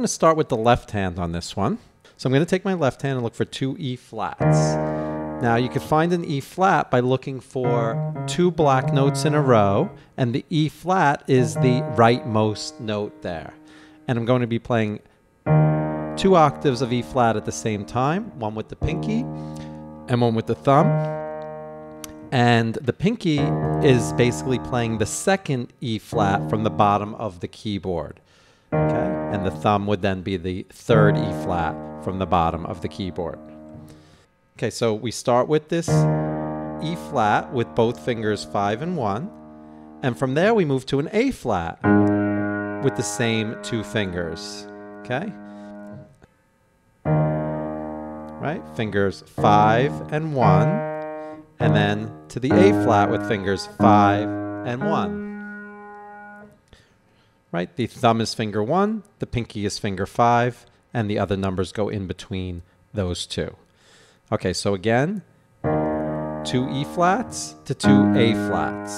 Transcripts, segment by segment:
going to start with the left hand on this one. So I'm going to take my left hand and look for two E flats. Now you can find an E flat by looking for two black notes in a row, and the E flat is the rightmost note there. And I'm going to be playing two octaves of E flat at the same time, one with the pinky and one with the thumb. And the pinky is basically playing the second E flat from the bottom of the keyboard. Okay? And the thumb would then be the third E flat from the bottom of the keyboard. Okay, so we start with this E flat with both fingers 5 and 1, and from there we move to an A flat with the same two fingers. Okay? Right? Fingers 5 and 1, and then to the A flat with fingers 5 and 1. Right? The thumb is finger 1, the pinky is finger 5, and the other numbers go in between those two. Okay, so again, two E flats to two A flats.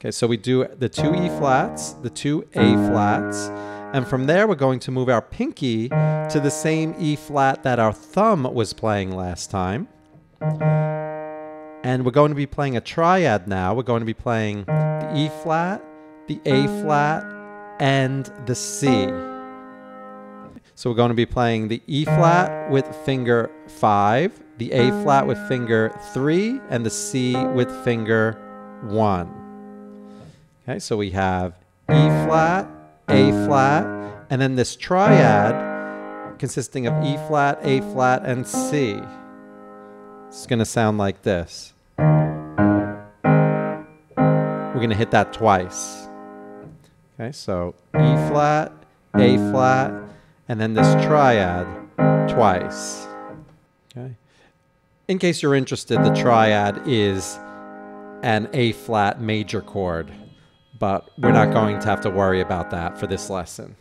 Okay, so we do the two E flats, the two A flats, and from there we're going to move our pinky to the same E flat that our thumb was playing last time. And we're going to be playing a triad now. We're going to be playing the E flat, the A flat, and the C. So we're going to be playing the E flat with finger 5, the A flat with finger 3, and the C with finger 1. Okay, so we have E flat, A flat, and then this triad consisting of E flat, A flat, and C. It's going to sound like this. We're going to hit that twice. Okay, so E flat, A flat, and then this triad twice. Okay. In case you're interested, the triad is an A flat major chord, but we're not going to have to worry about that for this lesson.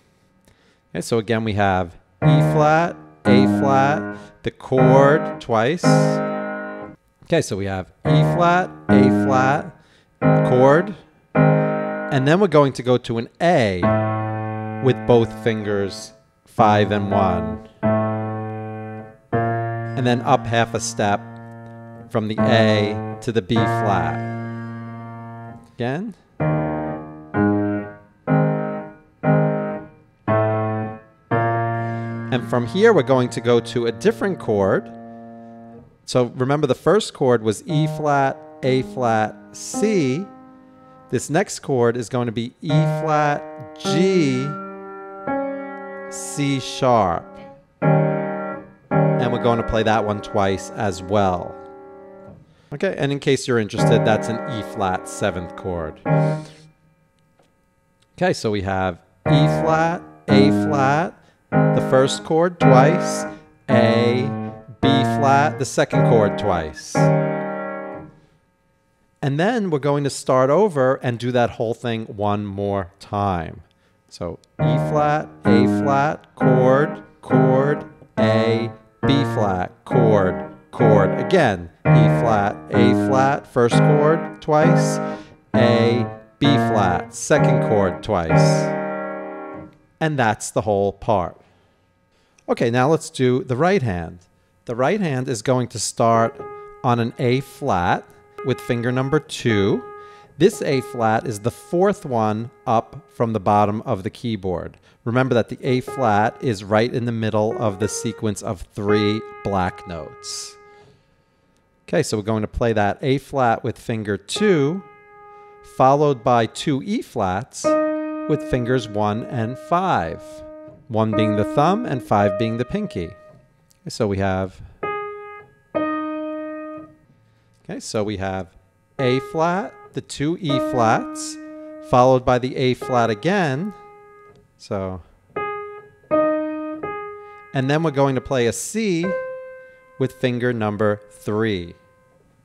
Okay, so again we have E flat, A flat, the chord twice. Okay, so we have E flat, A flat, chord, and then we're going to go to an A with both fingers 5 and 1, and then up half a step from the A to the B flat. Again. And from here we're going to go to a different chord. So remember the first chord was E flat, A flat, C. This next chord is going to be E flat, G, C sharp, and we're going to play that one twice as well. Okay, and in case you're interested, that's an E flat 7th chord. Okay, so we have E flat, A flat, the first chord twice, A, B flat, the second chord twice. And then we're going to start over and do that whole thing one more time. So E flat, A flat, chord, chord, A, B flat, chord, chord. Again, E flat, A flat, first chord twice, A, B flat, second chord twice. And that's the whole part. Okay, now let's do the right hand. The right hand is going to start on an A flat with finger number 2. This A flat is the 4th one up from the bottom of the keyboard. Remember that the A flat is right in the middle of the sequence of 3 black notes. Okay, so we're going to play that A flat with finger 2, followed by 2 E flats with fingers 1 and 5. 1 being the thumb and 5 being the pinky. So we have, A flat, the 2 E flats, followed by the A flat again. So, and then we're going to play a C with finger number 3.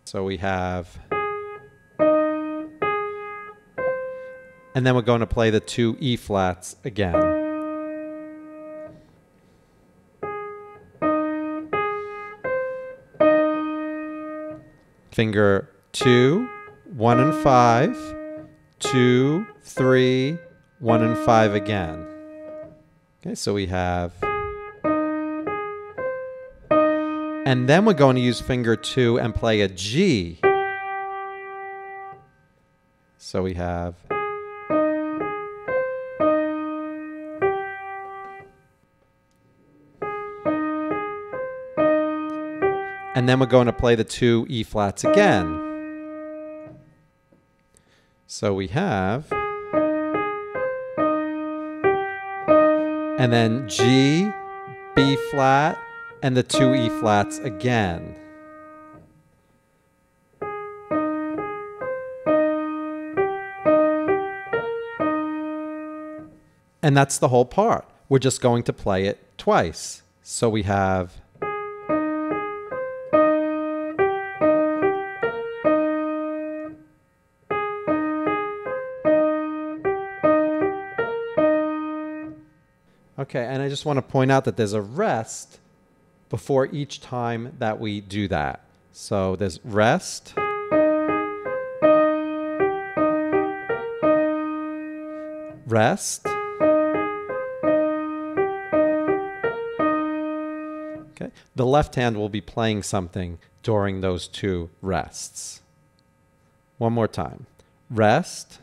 So we have, and then we're going to play the 2 E flats again. Finger 2, 1 and 5, 2, 3, 1 and 5 again. Okay, so we have, and then we're going to use finger two and play a G. So we have, and then we're going to play the two E flats again. So we have, and then G, B flat, and the two E flats again. And that's the whole part. We're just going to play it twice. So we have, okay, and I just want to point out that there's a rest before each time that we do that. So there's rest, rest. Okay, the left hand will be playing something during those two rests. One more time, rest.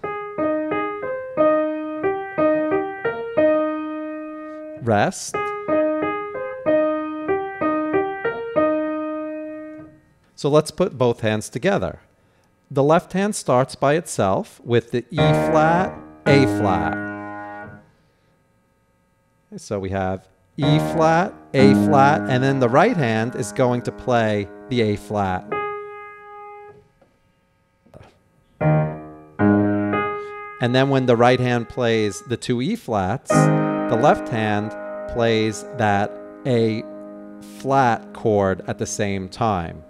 Rest. So let's put both hands together. The left hand starts by itself with the E flat, A flat. So we have E flat, A flat, and then the right hand is going to play the A flat. And then when the right hand plays the two E flats, the left hand plays that A flat chord at the same time.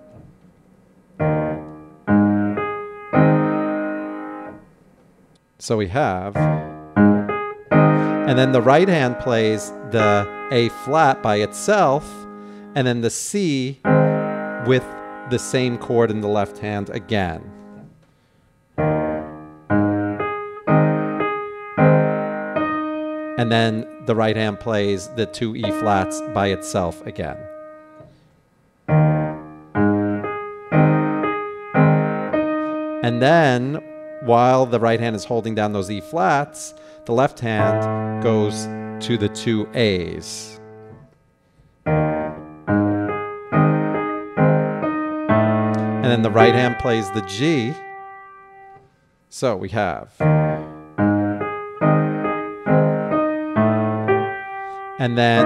So we have, and then the right hand plays the A flat by itself, and then the C with the same chord in the left hand again. And then the right hand plays the two E flats by itself again. And then while the right hand is holding down those E flats, the left hand goes to the two A's. And then the right hand plays the G. So we have, and then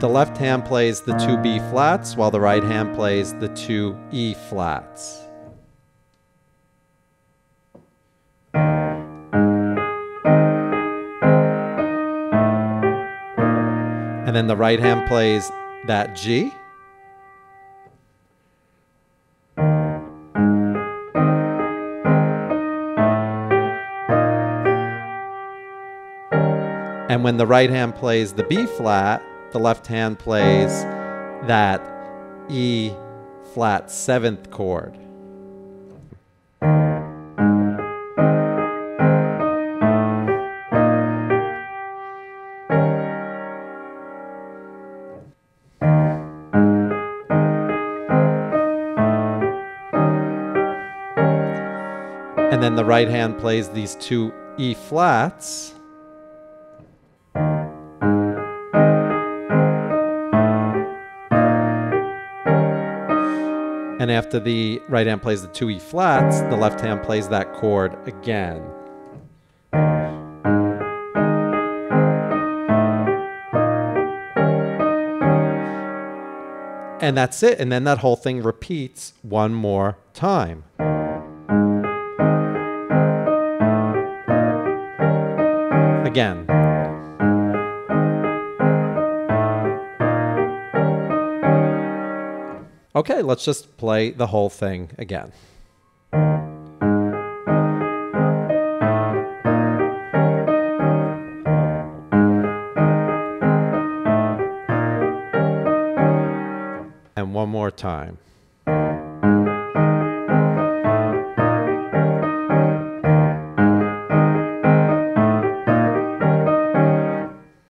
the left hand plays the two B flats while the right hand plays the two E flats. And then the right hand plays that G. And when the right hand plays the B flat, the left hand plays that E flat seventh chord. And then the right hand plays these two E flats. And after the right hand plays the two E flats, the left hand plays that chord again. And that's it. And then that whole thing repeats one more time. Again. Okay, let's just play the whole thing again. And one more time.